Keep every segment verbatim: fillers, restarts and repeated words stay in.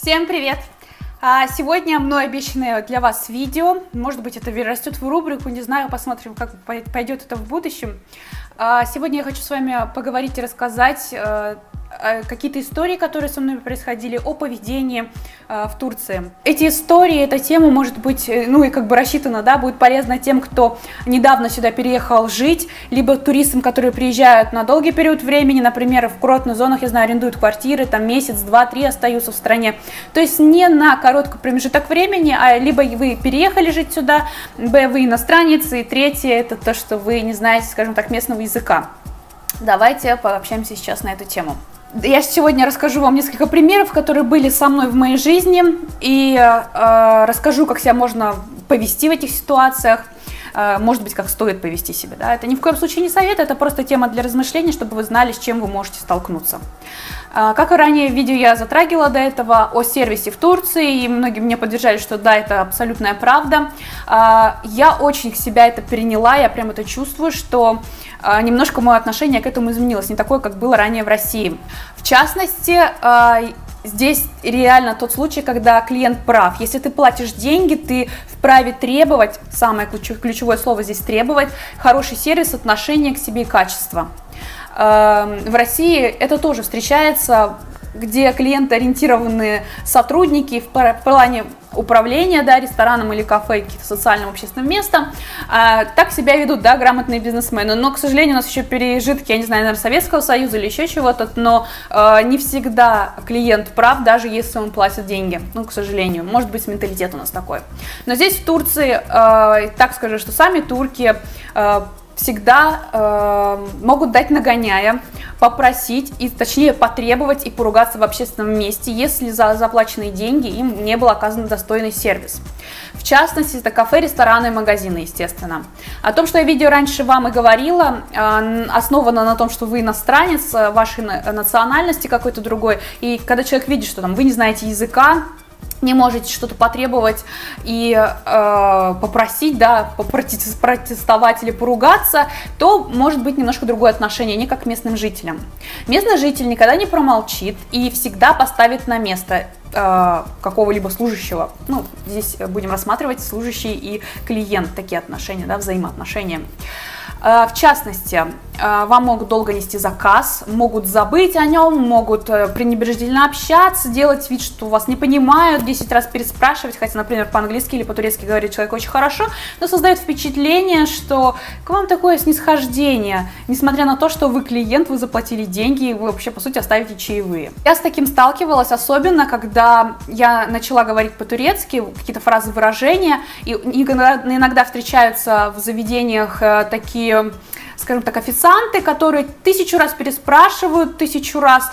Всем привет! Сегодня мной обещанное для вас видео, может быть, это перерастет в рубрику, не знаю, посмотрим, как пойдет это в будущем. Сегодня я хочу с вами поговорить и рассказать какие-то истории, которые со мной происходили, о поведении в Турции. Эти истории, эта тема может быть, ну и как бы рассчитана, да, будет полезна тем, кто недавно сюда переехал жить, либо туристам, которые приезжают на долгий период времени, например, в курортных зонах, я знаю, арендуют квартиры, там месяц, два, три остаются в стране. То есть не на короткий промежуток времени, а либо вы переехали жить сюда, б, вы иностранец, и третье, это то, что вы не знаете, скажем так, местного языка. Давайте пообщаемся сейчас на эту тему. Я сегодня расскажу вам несколько примеров, которые были со мной в моей жизни, и э, расскажу, как себя можно повести в этих ситуациях, э, может быть, как стоит повести себя. Да? Это ни в коем случае не совет, это просто тема для размышлений, чтобы вы знали, с чем вы можете столкнуться. Э, как и ранее в видео я затрагивала до этого о сервисе в Турции, и многие меня поддержали, что да, это абсолютная правда. Э, я очень к себя это переняла, я прям это чувствую, что... немножко мое отношение к этому изменилось, не такое, как было ранее в России. В частности, здесь реально тот случай, когда клиент прав. Если ты платишь деньги, ты вправе требовать, самое ключевое слово здесь требовать, хороший сервис, отношение к себе и качество. В России это тоже встречается, где клиентоориентированные сотрудники в плане управления, да, рестораном или кафе, каким-то социальным общественным местом, а, так себя ведут, да, грамотные бизнесмены. Но, к сожалению, у нас еще пережитки, я не знаю, наверное, Советского Союза или еще чего-то, но а, не всегда клиент прав, даже если он платит деньги. Ну, к сожалению, может быть, менталитет у нас такой. Но здесь в Турции, а, так скажу, что сами турки а, всегда э, могут дать нагоняя, попросить, и точнее потребовать и поругаться в общественном месте, если за заплаченные деньги им не был оказан достойный сервис. В частности, это кафе, рестораны и магазины, естественно. О том, что я в видео раньше вам и говорила, э, основано на том, что вы иностранец, вашей национальности какой-то другой, и когда человек видит, что там вы не знаете языка, не можете что-то потребовать и э, попросить, да, попротестовать или поругаться, то может быть немножко другое отношение, не как к местным жителям. Местный житель никогда не промолчит и всегда поставит на место э, какого-либо служащего. Ну, здесь будем рассматривать служащий и клиент, такие отношения, да, взаимоотношения. В частности, вам могут долго нести заказ, могут забыть о нем, могут пренебрежительно общаться, делать вид, что вас не понимают, десять раз переспрашивать, хотя, например, по-английски или по-турецки говорит человек очень хорошо, но создает впечатление, что к вам такое снисхождение, несмотря на то, что вы клиент, вы заплатили деньги, и вы вообще, по сути, оставите чаевые. Я с таким сталкивалась, особенно, когда я начала говорить по-турецки, какие-то фразы, выражения, и иногда встречаются в заведениях такие, скажем так, официанты, которые тысячу раз переспрашивают, тысячу раз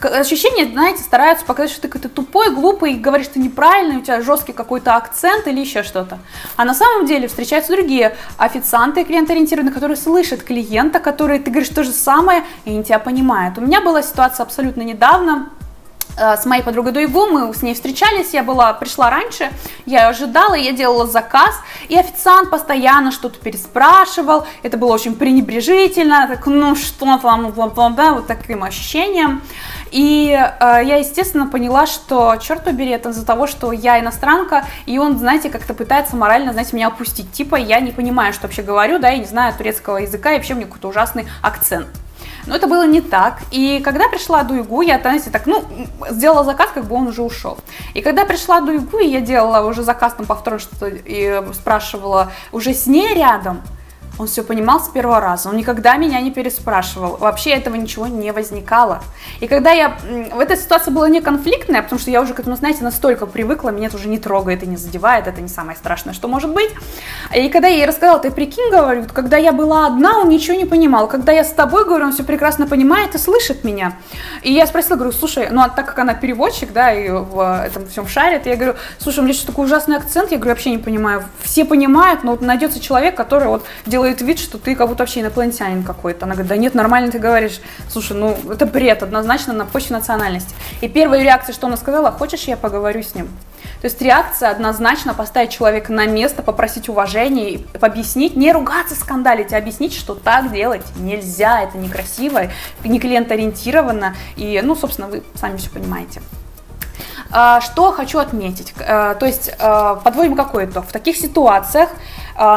ощущение, знаете, стараются показать, что ты какой-то тупой, глупый, говоришь ты неправильно, у тебя жесткий какой-то акцент или еще что-то. А на самом деле встречаются другие официанты, клиентоориентированные, которые слышат клиента, которые ты говоришь то же самое, и они тебя понимают. У меня была ситуация абсолютно недавно. С моей подругой Дуйгу мы с ней встречались, я была, пришла раньше, я ожидала, я делала заказ, и официант постоянно что-то переспрашивал, это было очень пренебрежительно, так, ну что там, бла-бла-бла, вот таким ощущением. И э, я, естественно, поняла, что, черт побери, это из-за того, что я иностранка, и он, знаете, как-то пытается морально, знаете, меня опустить, типа я не понимаю, что вообще говорю, да, я не знаю турецкого языка, и вообще у меня какой-то ужасный акцент. Но это было не так, и когда пришла Дуйгу, я, знаете, так, ну, сделала заказ, как бы он уже ушел. И когда пришла Дуйгу, и я делала уже заказ, там, повторно что-то, и спрашивала уже с ней рядом, он все понимал с первого раза, он никогда меня не переспрашивал, вообще этого ничего не возникало. И когда я, эта ситуация была не конфликтная, потому что я уже к этому, знаете, настолько привыкла, меня это уже не трогает и не задевает, это не самое страшное, что может быть. И когда я ей рассказала, ты прикинь, говорю, когда я была одна, он ничего не понимал, когда я с тобой говорю, он все прекрасно понимает и слышит меня. И я спросила, говорю, слушай, ну а так как она переводчик, да, и в этом всем шарит, я говорю, слушай, у меня еще такой ужасный акцент, я говорю, вообще не понимаю, все понимают, но вот найдется человек, который вот делает вид, что ты как будто вообще инопланетянин какой-то. Она говорит, да нет, нормально ты говоришь. Слушай, ну это бред, однозначно на почве национальности. И первая реакция, что она сказала, хочешь, я поговорю с ним? То есть реакция однозначно поставить человека на место, попросить уважения, объяснить, не ругаться, скандалить, а объяснить, что так делать нельзя, это некрасиво, не клиентоориентировано, и, ну, собственно, вы сами все понимаете. Что хочу отметить, то есть подводим какой итог. В таких ситуациях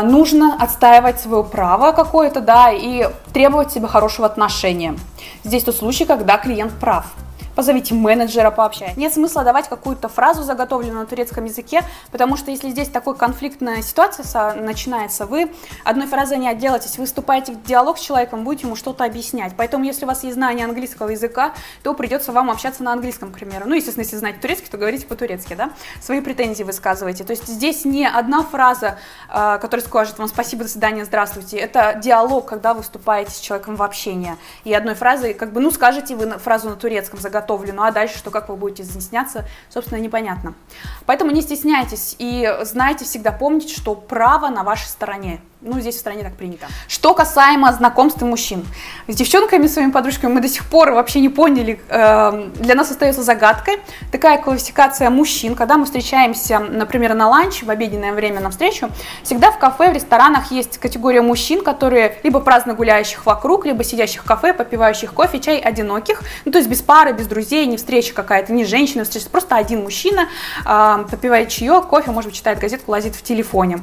нужно отстаивать свое право какое-то, да, и требовать себе хорошего отношения. Здесь тот случай, когда клиент прав. Позовите менеджера, пообщайтесь. Нет смысла давать какую-то фразу, заготовленную на турецком языке, потому что если здесь такая конфликтная ситуация начинается, вы одной фразой не отделаетесь, вы вступаете в диалог с человеком, будете ему что-то объяснять. Поэтому, если у вас есть знание английского языка, то придется вам общаться на английском, к примеру. Ну, естественно, если знаете турецкий, то говорите по-турецки, да? Свои претензии высказываете. То есть здесь не одна фраза, которая скажет вам «спасибо, до свидания, здравствуйте». Это диалог, когда вы вступаете с человеком в общение. И одной фразой, как бы, ну, скажете вы фразу на турецком, заготовленную. Ну а дальше, что как вы будете стесняться, собственно, непонятно. Поэтому не стесняйтесь и знайте, всегда помните, что право на вашей стороне. Ну, здесь в стране так принято. Что касаемо знакомств мужчин. С девчонками, своими подружками мы до сих пор вообще не поняли, э, для нас остается загадкой такая классификация мужчин. Когда мы встречаемся, например, на ланч, в обеденное время на встречу, всегда в кафе, в ресторанах есть категория мужчин, которые либо праздно гуляющих вокруг, либо сидящих в кафе, попивающих кофе, чай, одиноких, ну, то есть без пары, без друзей, не встреча какая-то, не женщина, встреча, просто один мужчина, э, попивает чаек, кофе, может быть, читает газетку, лазит в телефоне.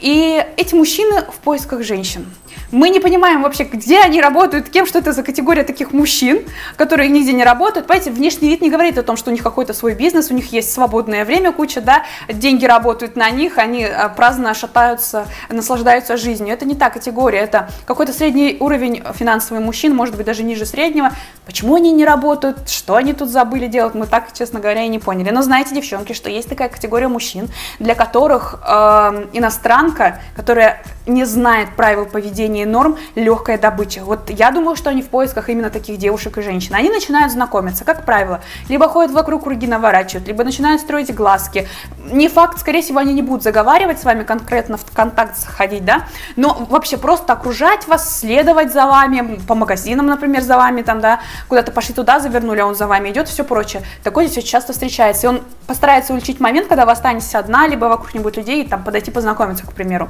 И эти мужчины в поисках женщин. Мы не понимаем вообще, где они работают, кем, что это за категория таких мужчин, которые нигде не работают. Понимаете, внешний вид не говорит о том, что у них какой-то свой бизнес, у них есть свободное время куча, да, деньги работают на них, они праздно шатаются, наслаждаются жизнью. Это не та категория, это какой-то средний уровень финансовых мужчин, может быть, даже ниже среднего. Почему они не работают, что они тут забыли делать, мы так, честно говоря, и не поняли. Но знаете, девчонки, что есть такая категория мужчин, для которых э, иностранка, которая не знает правил поведения и норм, легкая добыча. Вот я думаю, что они в поисках именно таких девушек и женщин. Они начинают знакомиться, как правило, либо ходят вокруг, круги наворачивают, либо начинают строить глазки. Не факт, скорее всего, они не будут заговаривать с вами конкретно, в контакт заходить, да, но вообще просто окружать вас, следовать за вами, по магазинам, например, за вами, там, да, куда-то пошли туда, завернули, а он за вами идет, все прочее. Такое здесь очень часто встречается, и он постарается улучшить момент, когда вы останетесь одна, либо вокруг не будет людей, и там подойти познакомиться, к примеру.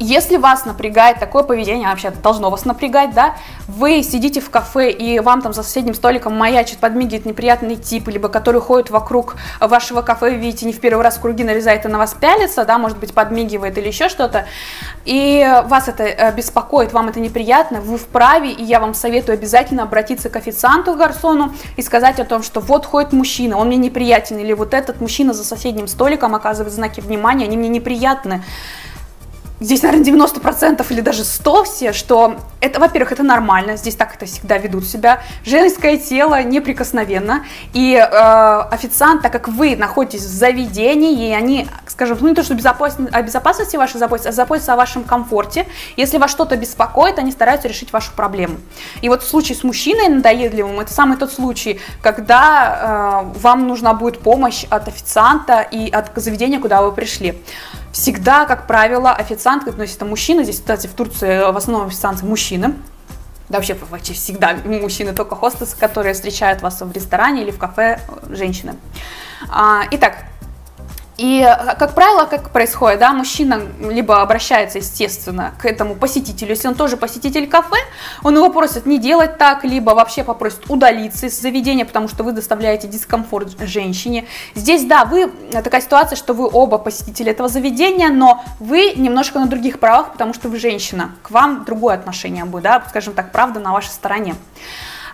Если вас напрягает такое поведение, вообще должно вас напрягать, да, вы сидите в кафе и вам там за соседним столиком маячит, подмигивает неприятный тип, либо который ходит вокруг вашего кафе, вы видите, не в первый раз круги нарезает и на вас пялится, да, может быть, подмигивает или еще что-то, и вас это беспокоит, вам это неприятно, вы вправе, и я вам советую обязательно обратиться к официанту, к гарсону и сказать о том, что вот ходит мужчина, он мне неприятен, или вот этот мужчина за соседним столиком оказывает знаки внимания, они мне неприятны. Здесь, наверное, девяносто процентов или даже сто процентов все, что это, во-первых, это нормально, здесь так это всегда ведут себя, женское тело неприкосновенно, и э, официант, так как вы находитесь в заведении, и они, скажем, ну не то, что безопас... о безопасности вашей заботятся, а заботятся о вашем комфорте, если вас что-то беспокоит, они стараются решить вашу проблему. И вот в случае с мужчиной надоедливым, это самый тот случай, когда э, вам нужна будет помощь от официанта и от заведения, куда вы пришли. Всегда, как правило, официант, ну, если это мужчина, здесь, кстати, в Турции в основном официанты мужчины, да вообще, вообще всегда мужчины, только хостесы, которые встречают вас в ресторане или в кафе, женщины. А, итак. И, как правило, как происходит, да, мужчина либо обращается, естественно, к этому посетителю, если он тоже посетитель кафе, он его просит не делать так, либо вообще попросит удалиться из заведения, потому что вы доставляете дискомфорт женщине. Здесь, да, вы, такая ситуация, что вы оба посетители этого заведения, но вы немножко на других правах, потому что вы женщина, к вам другое отношение будет, да, скажем так, правда на вашей стороне.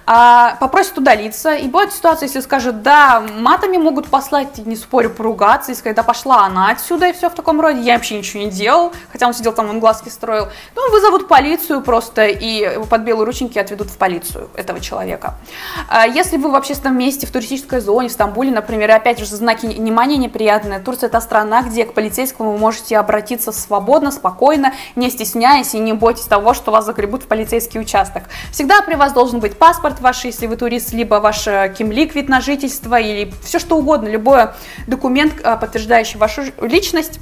Попросит удалиться, и будет ситуация, если скажет, да, матами могут послать, не спорю, поругаться, и сказать, да пошла она отсюда, и все в таком роде, я вообще ничего не делал, хотя он сидел там, он глазки строил, ну, вызовут полицию просто, и под белые рученьки отведут в полицию этого человека. Если вы в общественном месте, в туристической зоне, в Стамбуле, например, опять же, знаки внимания неприятные, Турция – это страна, где к полицейскому вы можете обратиться свободно, спокойно, не стесняясь и не бойтесь того, что вас загребут в полицейский участок. Всегда при вас должен быть паспорт ваш, если вы турист, либо ваш кимлик, вид на жительство, или все что угодно, любой документ, подтверждающий вашу личность,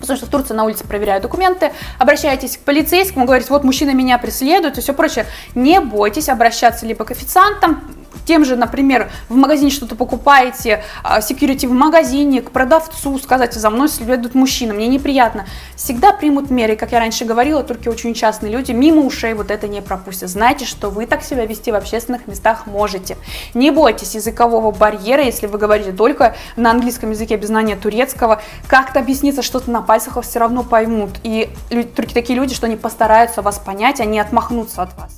потому что в Турции на улице проверяют документы. Обращайтесь к полицейскому, говорите, вот мужчина меня преследует и все прочее. Не бойтесь обращаться либо к официантам, Тем же, например, в магазине что-то покупаете, security в магазине, к продавцу сказать: за мной следует мужчина, мне неприятно. Всегда примут меры, как я раньше говорила, только очень частные люди мимо ушей вот это не пропустят. Знайте, что вы так себя вести в общественных местах можете. Не бойтесь языкового барьера, если вы говорите только на английском языке без знания турецкого, как-то объясниться что-то на пальцах, вас все равно поймут. И такие люди, что они постараются вас понять, они отмахнутся от вас.